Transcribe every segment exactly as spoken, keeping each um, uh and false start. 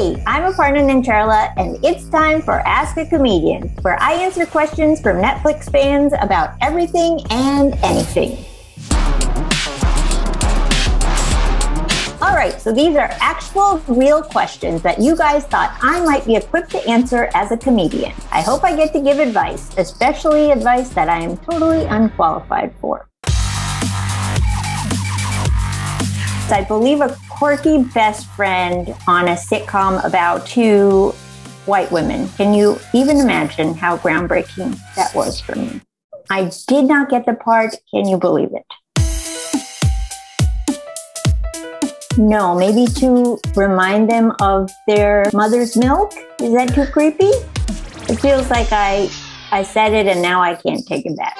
Hey, I'm Aparna Nancherla, and it's time for Ask a Comedian, where I answer questions from Netflix fans about everything and anything. All right, so these are actual real questions that you guys thought I might be equipped to answer as a comedian. I hope I get to give advice, especially advice that I am totally unqualified for. I believe a quirky best friend on a sitcom about two white women. Can you even imagine how groundbreaking that was for me? I did not get the part. Can you believe it? No, maybe to remind them of their mother's milk? Is that too creepy? It feels like I, I said it and now I can't take it back.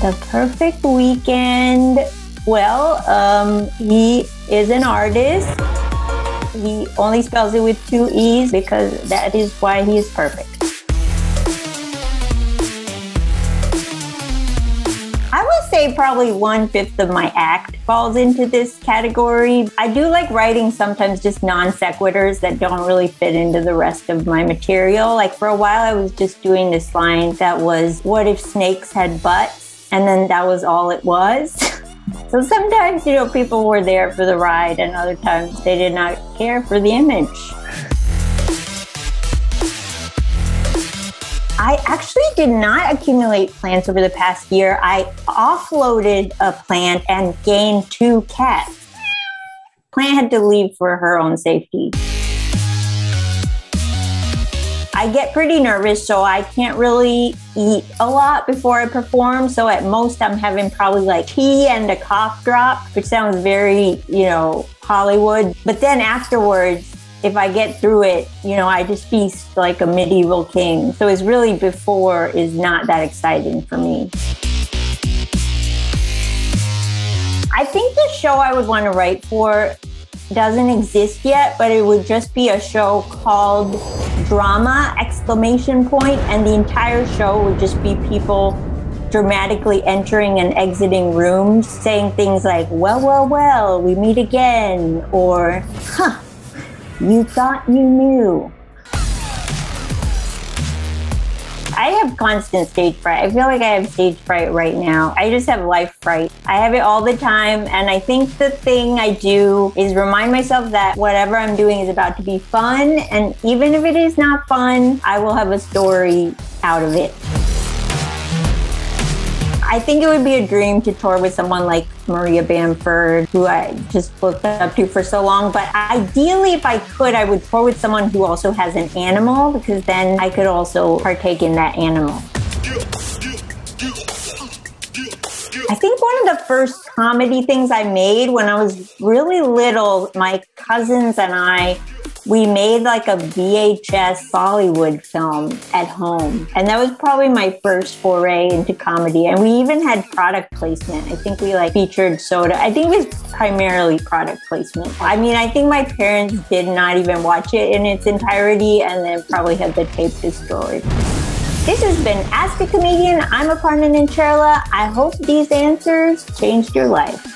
The perfect weekend. Well, um, he is an artist. He only spells it with two E's because that is why he is perfect. I would say probably one-fifth of my act falls into this category. I do like writing sometimes just non-sequiturs that don't really fit into the rest of my material. Like for a while, I was just doing this line that was, what if snakes had butts? And then that was all it was. So sometimes, you know, people were there for the ride and other times they did not care for the image. I actually did not accumulate plants over the past year. I offloaded a plant and gained two cats. Plant had to leave for her own safety. I get pretty nervous, so I can't really eat a lot before I perform. So at most, I'm having probably like tea and a cough drop, which sounds very, you know, Hollywood. But then afterwards, if I get through it, you know, I just feast like a medieval king. So it's really before is not that exciting for me. I think the show I would want to write for doesn't exist yet, but it would just be a show called Drama exclamation point, and the entire show would just be people dramatically entering and exiting rooms, saying things like, well, well, well, we meet again, or, huh, you thought you knew. I have constant stage fright. I feel like I have stage fright right now. I just have life fright. I have it all the time. And I think the thing I do is remind myself that whatever I'm doing is about to be fun. And even if it is not fun, I will have a story out of it. I think it would be a dream to tour with someone like Maria Bamford, who I just looked up to for so long. But ideally, if I could, I would tour with someone who also has an animal, because then I could also partake in that animal. I think one of the first comedy things I made when I was really little, my cousins and I, we made like a V H S Bollywood film at home. And that was probably my first foray into comedy. And we even had product placement. I think we like featured soda. I think it was primarily product placement. I mean, I think my parents did not even watch it in its entirety and then probably had the tape destroyed. This has been Ask a Comedian. I'm Aparna Nancherla. I hope these answers changed your life.